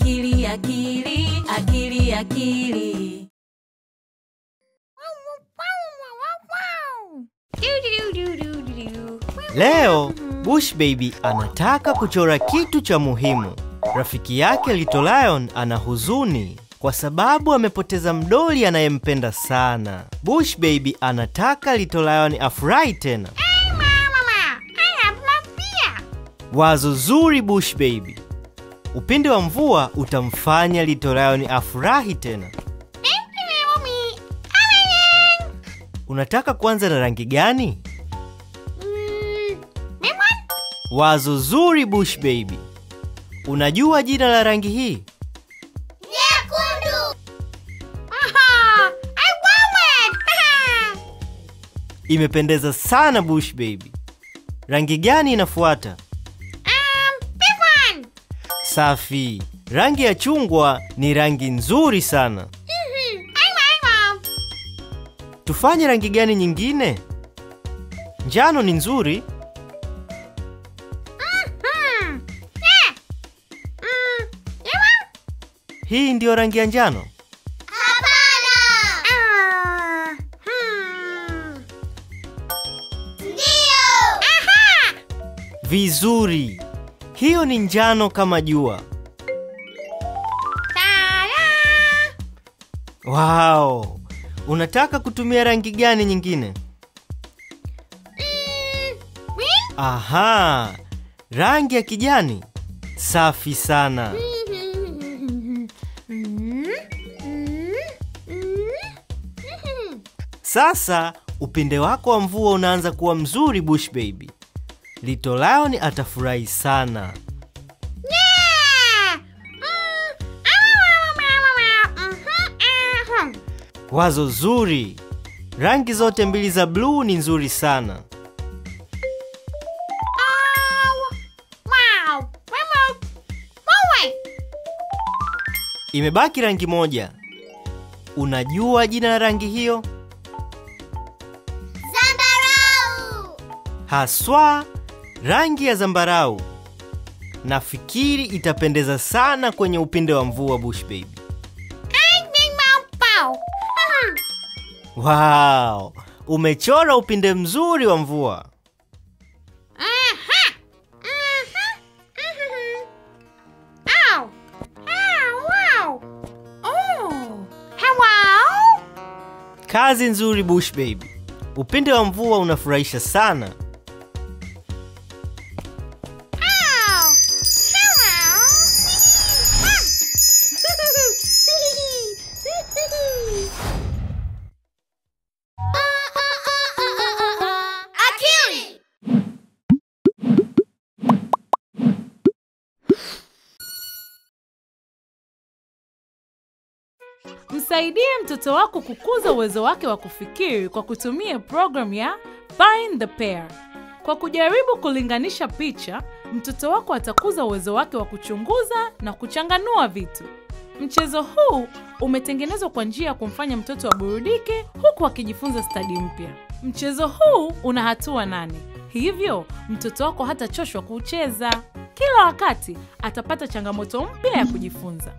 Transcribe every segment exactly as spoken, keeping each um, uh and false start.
Akili, akili, akili, akili. Leo, Bush Baby anataka kuchora kitu cha muhimu. Rafiki yake Little Lion ana huzuni kwa sababu amepoteza mdoli anayempenda sana. Bush Baby anataka Little Lion afurahi tena. Hey mama, I have love beer. Wazo zuri Bush Baby. Upinde wa mvua utamfanya Little Lion afurahi tena. Unataka kuanza na rangi gani? Mm, wazo zuri Bush Baby. Unajua jina la rangi hii? Nyekundu. Aha, I want it. Imependeza sana Bush Baby. Rangi gani inafuata? Um, this one. Safi. Rangi ya chungwa ni rangi nzuri sana. Tufanye rangi gani nyingine? Njano ni nzuri. Mm-hmm. Yeah. Mm. Yeah. Hii ndio rangi ya njano? Hapana. Uh, hmm. Ndio. Aha. Vizuri. Hiyo ni njano kama jua. Ta-da! Wow. Unataka kutumia rangi gani nyingine? Mm, aha, rangi ya kijani. Safi sana. Sasa, upinde wako wa mvua unaanza kuwa mzuri Bush Baby. Little Lion atafurahi sana. Wazo zuri. Rangi zote mbili za blue ni nzuri sana. Oh, wow. Imebaki rangi moja. Unajua jina la rangi hiyo? Zambarau. Haswa rangi ya zambarau. Nafikiri itapendeza sana kwenye upinde wa mvua Bush Baby. Wow, umechora upinde mzuri wa mvua. Aha! Aha! Aha! Ow! Ow! Wow! Oh! Hello! Kazi nzuri Bush Baby. Upinde wa mvua unafurahisha sana. Ow! Hello! Ah! Msaidie mtoto wako kukuza uwezo wake wa kufikiri kwa kutumia program ya Find the Pair. Kwa kujaribu kulinganisha picha, mtoto wako atakuza uwezo wake wa kuchunguza na kuchanganua vitu. Mchezo huu umetengenezwa kwa njia ya kumfanya mtoto aburudike huku akijifunza stadi mpya. Mchezo huu una hatua nane. Hivyo, mtoto wako hatachoshwa kucheza. Kila wakati atapata changamoto mpya ya kujifunza.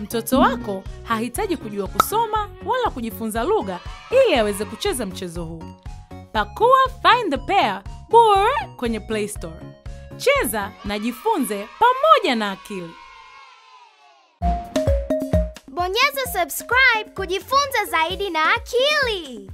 Mtoto wako hahitaji kujua kusoma wala kujifunza lugha ili aweze kucheza mchezo huu. Pakua Find the Pair bure kwenye Play Store. Cheza na jifunze pamoja na akili. Bonyeza subscribe kujifunza zaidi na akili.